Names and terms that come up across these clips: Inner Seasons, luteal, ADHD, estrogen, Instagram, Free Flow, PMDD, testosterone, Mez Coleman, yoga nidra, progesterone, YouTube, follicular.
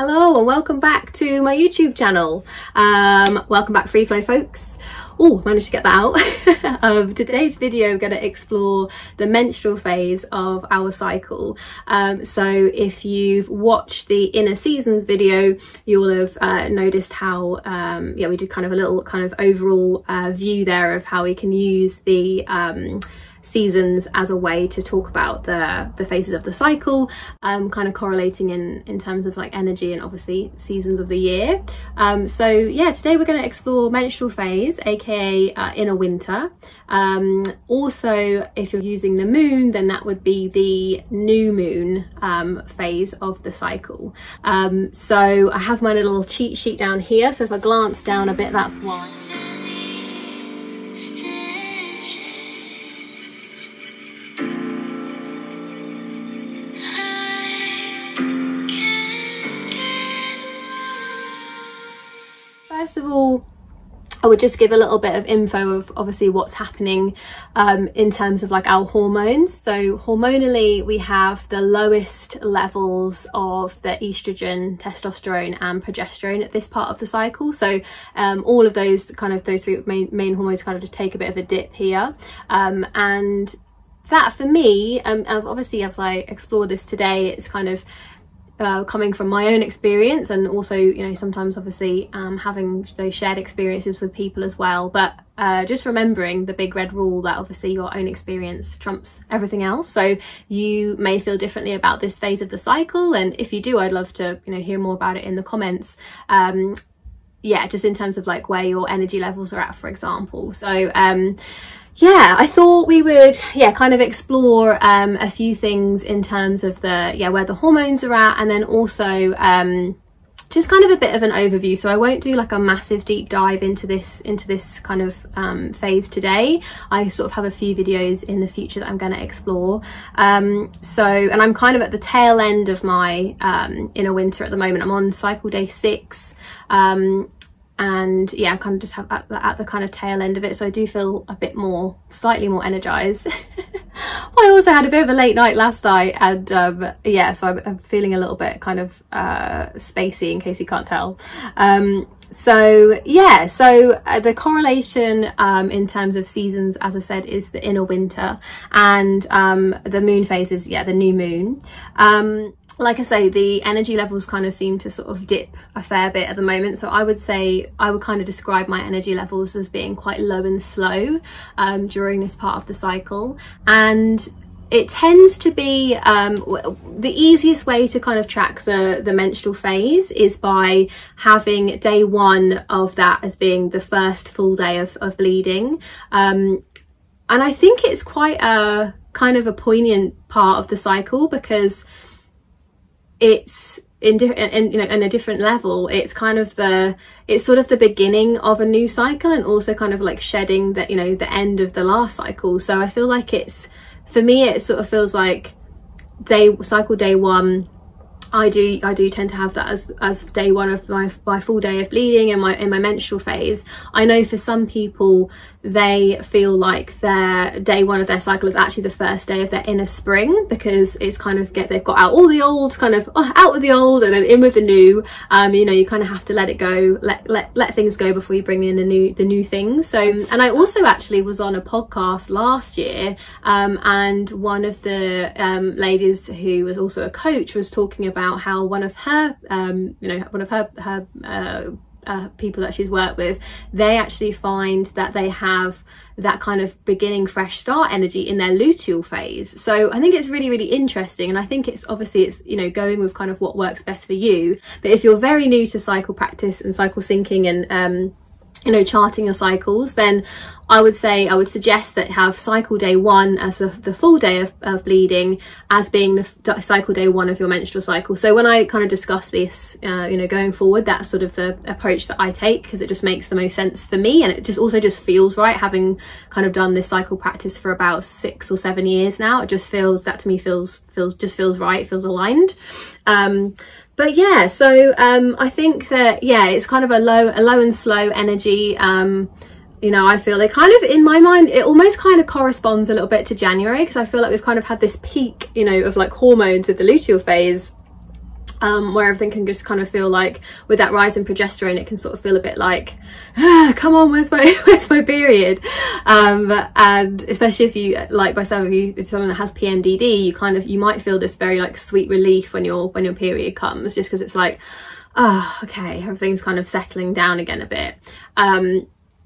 Hello and welcome back to my YouTube channel. Welcome back Free Flow folks. Oh, managed to get that out. Today's video I'm going to explore the menstrual phase of our cycle. So if you've watched the Inner Seasons video, you'll have noticed how we did kind of a little kind of overall view there of how we can use the seasons as a way to talk about the phases of the cycle, kind of correlating in terms of like energy and obviously seasons of the year. So yeah, today we're going to explore menstrual phase, aka inner winter. Also, if you're using the moon, then that would be the new moon phase of the cycle. So I have my little cheat sheet down here, so if I glance down a bit, that's why. First of all, I would just give a little bit of info of obviously what's happening in terms of like our hormones. So hormonally, we have the lowest levels of the estrogen, testosterone and progesterone at this part of the cycle. So all of those kind of those three main hormones kind of just take a bit of a dip here. And that for me, obviously as I explore this today, it's kind of coming from my own experience, and also, you know, sometimes obviously having those shared experiences with people as well, but just remembering the big red rule that obviously your own experience trumps everything else. So you may feel differently about this phase of the cycle, and if you do, I'd love to, you know, hear more about it in the comments. Yeah, just in terms of like where your energy levels are at, for example. So yeah, I thought we would kind of explore a few things in terms of the where the hormones are at, and then also just kind of a bit of an overview. So I won't do like a massive deep dive into this kind of phase today. I sort of have a few videos in the future that I'm going to explore. And I'm kind of at the tail end of my inner winter at the moment. I'm on cycle day 6. And yeah, I kind of just have at the kind of tail end of it, so I do feel a bit more, slightly more energized. I also had a bit of a late night last night, and yeah, so I'm feeling a little bit kind of spacey, in case you can't tell. So yeah, so the correlation in terms of seasons, as I said, is the inner winter, and the moon phase is the new moon. Like I say, the energy levels kind of seem to sort of dip a fair bit at the moment. So I would say, I would kind of describe my energy levels as being quite low and slow during this part of the cycle. And it tends to be, the easiest way to kind of track the menstrual phase is by having day 1 of that as being the first full day of bleeding. And I think it's quite a kind of a poignant part of the cycle, because it's in a different level. It's kind of it's sort of the beginning of a new cycle, and also kind of like shedding that, you know, the end of the last cycle. So I feel like it's, for me, it sort of feels like cycle day 1. I do tend to have that as day 1 of my full day of bleeding and in my menstrual phase. I know for some people, they feel like their day 1 of their cycle is actually the first day of their inner spring, because it's kind of they've got out all the old, kind of out with the old and then in with the new. You know, you kind of have to let it go, let things go before you bring in the new things. So, and I also actually was on a podcast last year, and one of the ladies who was also a coach was talking about how one of her people that she's worked with, they actually find that they have that kind of beginning fresh start energy in their luteal phase. So I think it's really, really interesting, and I think it's obviously, it's, you know, going with kind of what works best for you. But if you're very new to cycle practice and cycle syncing and you know, charting your cycles, then I would suggest that have cycle day 1 as the full day of bleeding as being the cycle day 1 of your menstrual cycle. So when I kind of discuss this, you know, going forward, that's sort of the approach that I take, because it just makes the most sense for me, and it just feels right, having kind of done this cycle practice for about 6 or 7 years now. It just feels, that to me feels right, feels aligned. But yeah, so I think that, yeah, it's kind of a low and slow energy. You know, I feel it kind of, in my mind, it almost kind of corresponds a little bit to January, because I feel like we've kind of had this peak, you know, of like hormones with the luteal phase. where everything can just kind of feel like, with that rise in progesterone, it can sort of feel a bit like, ah, come on, where's my period? And especially if you, like myself, if someone that has PMDD, you might feel this very like sweet relief when your period comes, just because it's like, oh, okay, everything's kind of settling down again a bit.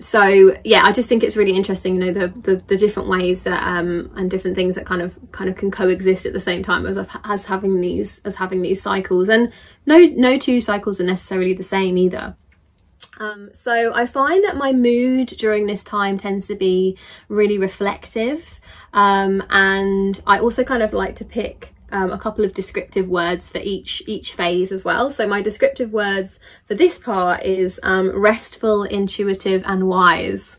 So yeah, I just think it's really interesting, you know, the different ways that and different things that kind of can coexist at the same time as having these cycles, and no two cycles are necessarily the same either. So I find that my mood during this time tends to be really reflective, and I also kind of like to pick a couple of descriptive words for each phase as well. So my descriptive words for this part is restful, intuitive and wise.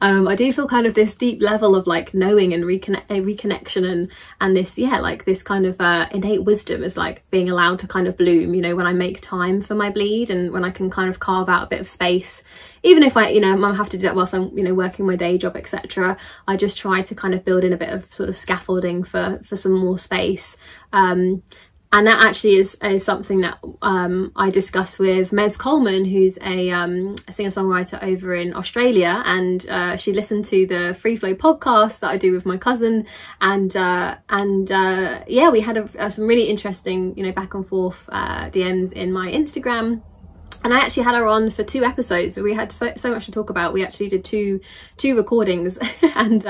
I do feel kind of this deep level of like knowing and reconnection, and this, yeah, like this kind of innate wisdom is like being allowed to kind of bloom, you know, when I make time for my bleed and when I can kind of carve out a bit of space, even if I, you know, I have to do that whilst I'm, you know, working my day job, etc. I just try to kind of build in a bit of sort of scaffolding for some more space. And that actually is something that I discussed with Mez Coleman, who's a singer-songwriter over in Australia, and she listened to the Free Flow podcast that I do with my cousin, and yeah, we had some really interesting, you know, back and forth DMs in my Instagram. And I actually had her on for 2 episodes. We had so much to talk about. We actually did two recordings, and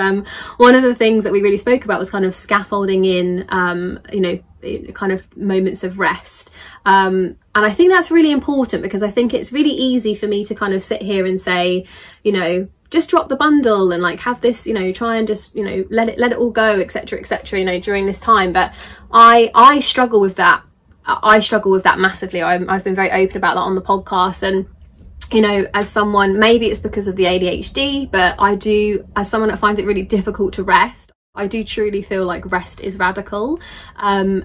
one of the things that we really spoke about was kind of scaffolding in, you know, kind of moments of rest. And I think that's really important, because I think it's really easy for me to kind of sit here and say, you know, just drop the bundle and like have this, you know, try and just, you know, let it all go, etc., etc., you know, during this time. But I struggle with that. I struggle with that massively. I've been very open about that on the podcast, and you know, as someone, maybe it's because of the ADHD, but I do, as someone that finds it really difficult to rest, I do truly feel like rest is radical, and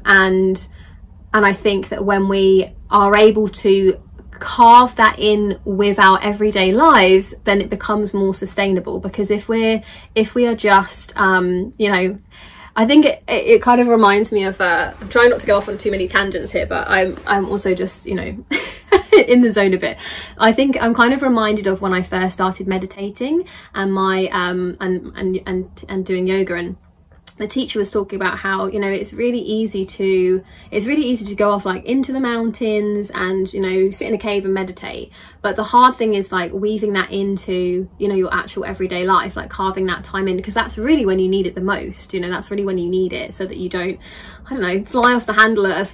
I think that when we are able to carve that in with our everyday lives, then it becomes more sustainable. Because if we are just you know, I think it kind of reminds me of, I'm trying not to go off on too many tangents here, but I'm also just, you know, in the zone a bit. I think I'm kind of reminded of when I first started meditating and my and doing yoga, and the teacher was talking about how, you know, it's really easy to go off like into the mountains and, you know, sit in a cave and meditate, but the hard thing is like weaving that into, you know, your actual everyday life, like carving that time in, because that's really when you need it the most, you know, that's really when you need it, so that you don't, I don't know, fly off the handle at a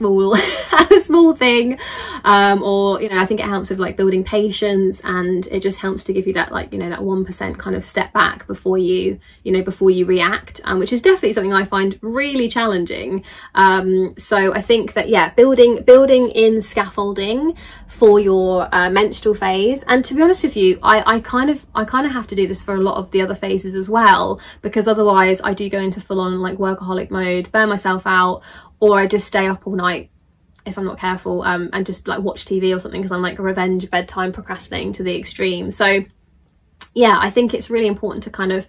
small thing, or, you know, I think it helps with like building patience, and it just helps to give you that, like, you know, that 1% kind of step back before you react, which is definitely something I find really challenging. So I think that, yeah, building in scaffolding for your menstrual phase. And to be honest with you, I kind of have to do this for a lot of the other phases as well, because otherwise I do go into full-on like workaholic mode, burn myself out, or I just stay up all night if I'm not careful, and just like watch TV or something, because I'm like a revenge bedtime procrastinating to the extreme. So yeah, I think it's really important to kind of,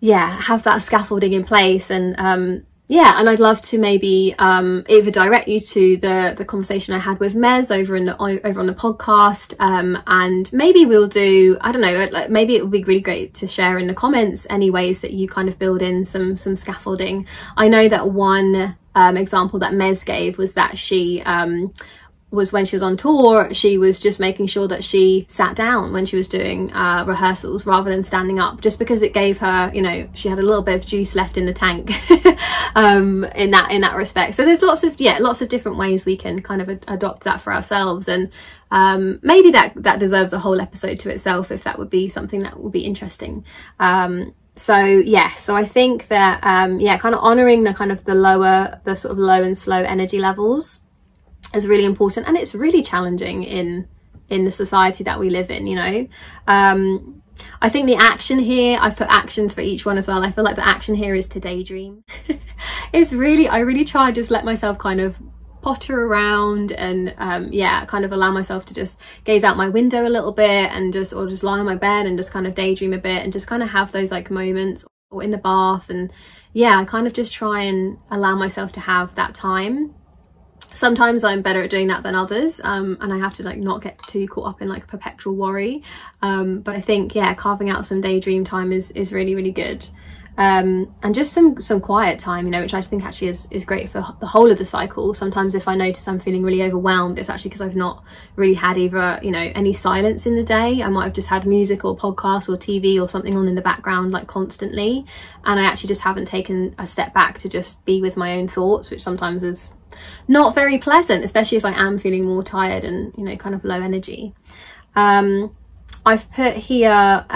yeah, have that scaffolding in place. And yeah, and I'd love to maybe either direct you to the conversation I had with Mez over on the podcast, and maybe we'll do, I don't know, like maybe it would be really great to share in the comments any ways that you kind of build in some scaffolding. I know that one example that Mez gave was that she was, when she was on tour, she was just making sure that she sat down when she was doing rehearsals rather than standing up, just because it gave her, you know, she had a little bit of juice left in the tank in that respect. So there's lots of different ways we can kind of adopt that for ourselves, and maybe that deserves a whole episode to itself, if that would be something that would be interesting. So yeah, so I think that yeah, kind of honouring the sort of low and slow energy levels is really important, and it's really challenging in the society that we live in, you know. I think the action here, I've put actions for each one as well. I feel like the action here is to daydream. I really try to just let myself kind of potter around, and yeah, kind of allow myself to just gaze out my window a little bit, and just lie on my bed and just kind of daydream a bit, and just kind of have those like moments, or in the bath. And yeah, I kind of just try and allow myself to have that time. Sometimes I'm better at doing that than others, and I have to like not get too caught up in like perpetual worry, but I think, yeah, carving out some daydream time is really, really good. And just some quiet time, you know, which I think actually is great for the whole of the cycle. Sometimes if I notice I'm feeling really overwhelmed, it's actually because I've not really had either, you know, any silence in the day. I might have just had music or podcasts or TV or something on in the background like constantly, and I actually just haven't taken a step back to just be with my own thoughts, which sometimes is not very pleasant, especially if I am feeling more tired and, you know, kind of low energy. I've put here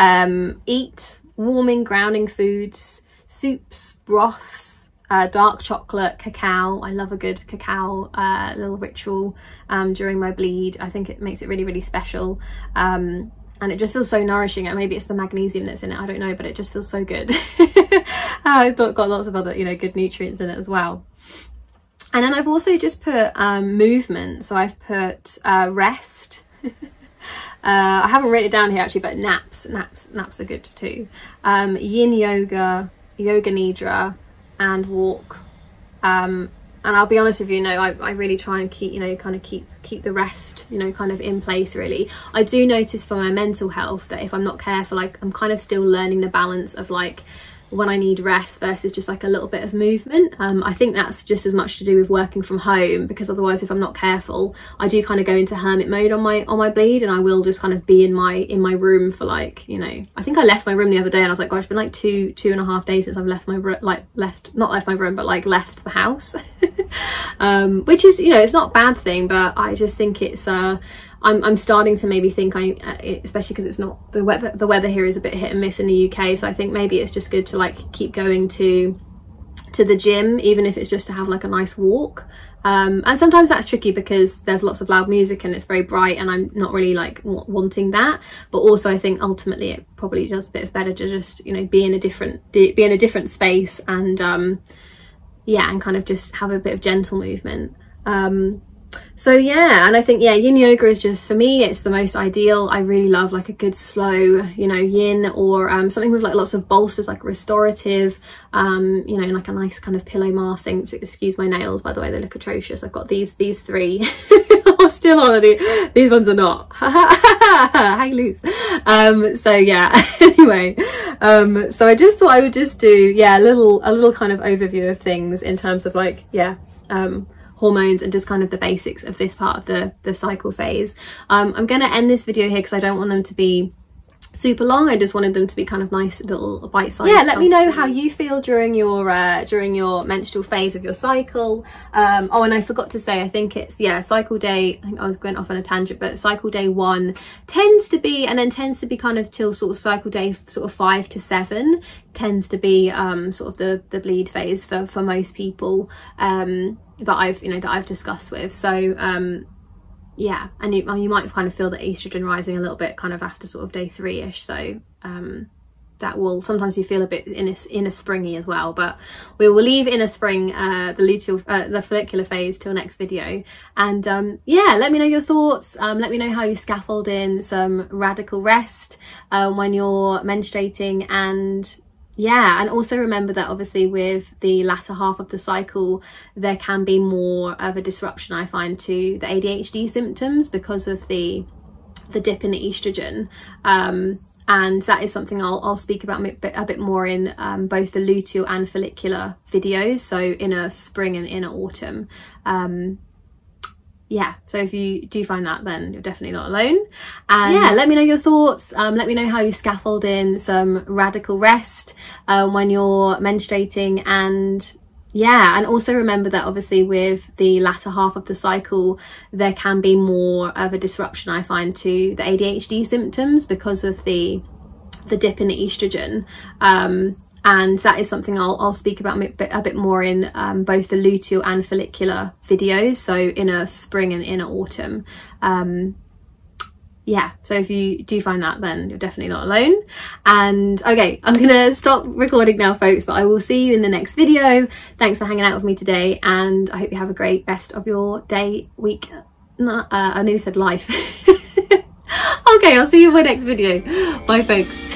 eat warming, grounding foods, soups, broths, dark chocolate, cacao. I love a good cacao little ritual during my bleed. I think it makes it really, really special, and it just feels so nourishing. And maybe it's the magnesium that's in it, I don't know, but it just feels so good. I've got lots of other, you know, good nutrients in it as well. And then I've also just put movement. So I've put rest. I haven't written it down here actually, but naps are good too. Yin yoga, yoga nidra, and walk. And I'll be honest with you, no, I really try and keep, you know, kind of keep the rest, you know, kind of in place really. I do notice for my mental health that if I'm not careful, like I'm kind of still learning the balance of like when I need rest versus just like a little bit of movement. I think that's just as much to do with working from home, because otherwise if I'm not careful, I do kind of go into hermit mode on my bleed, and I will just kind of be in my room for like, you know, I think I left my room the other day and I was like, gosh, it's been like two and a half days since I've left my left the house. Which is, you know, it's not a bad thing, but I just think it's I'm starting to maybe think especially because it's not the weather here is a bit hit and miss in the UK, so I think maybe it's just good to like keep going to the gym, even if it's just to have like a nice walk. And sometimes that's tricky because there's lots of loud music and it's very bright, and I'm not really like wanting that. But also I think ultimately it probably does a bit of better to just, you know, be in a different space, and yeah, and kind of just have a bit of gentle movement. So yeah, and I think, yeah, yin yoga is just, for me, it's the most ideal. I really love like a good slow, you know, yin, or something with like lots of bolsters, like restorative, you know, and like a nice kind of pillow mask thing. To excuse my nails, by the way, they look atrocious. I've got these three still on. These ones are not. Hang loose. So yeah, anyway, so I just thought I would just do, yeah, a little kind of overview of things in terms of like, yeah, hormones and just kind of the basics of this part of the cycle phase. I'm going to end this video here because I don't want them to be super long. I just wanted them to be kind of nice little bite-sized. Yeah, let me know how you feel during your menstrual phase of your cycle. Oh, and I forgot to say, I think it's, yeah, cycle day, I think I was going off on a tangent, but cycle day 1 tends to be, and then tends to be kind of till sort of cycle day sort of 5 to 7 tends to be sort of the bleed phase for most people that I've discussed with. So yeah, and you might kind of feel the estrogen rising a little bit kind of after sort of day 3-ish, so that will, sometimes you feel a bit in a springy as well, but we will leave inner spring, the luteal, the follicular phase till next video. And yeah, let me know your thoughts, let me know how you scaffold in some radical rest when you're menstruating. And yeah, and also remember that obviously with the latter half of the cycle, there can be more of a disruption, I find, to the ADHD symptoms because of the dip in the estrogen. And that is something I'll speak about a bit more in both the luteal and follicular videos, so inner spring and inner autumn. Yeah, so if you do find that, then you're definitely not alone. And yeah, let me know your thoughts, let me know how you scaffold in some radical rest when you're menstruating. And yeah, and also remember that obviously with the latter half of the cycle, there can be more of a disruption, I find, to the ADHD symptoms because of the dip in the estrogen. And that is something I'll speak about a bit more in both the luteal and follicular videos, so inner spring and inner autumn. Yeah, so if you do find that, then you're definitely not alone. And okay, I'm gonna stop recording now, folks, but I will see you in the next video. Thanks for hanging out with me today, and I hope you have a great rest of your day, week, I nearly said life. Okay, I'll see you in my next video. Bye, folks.